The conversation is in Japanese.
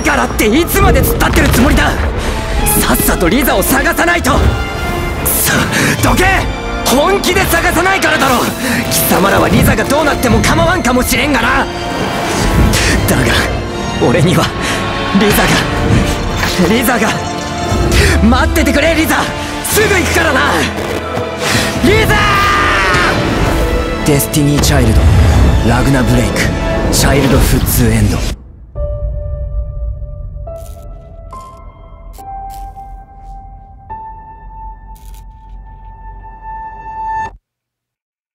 だからっていつまで突っ立ってるつもりだ。さっさとリザを探さないと。さ、どけ。本気で探さないからだろ。貴様らはリザがどうなっても構わんかもしれんがな。だが俺にはリザが待っててくれ。リザすぐ行くからな。リザー！デスティニー・チャイルド、ラグナ・ブレイク、チャイルド・フッツ・エンド。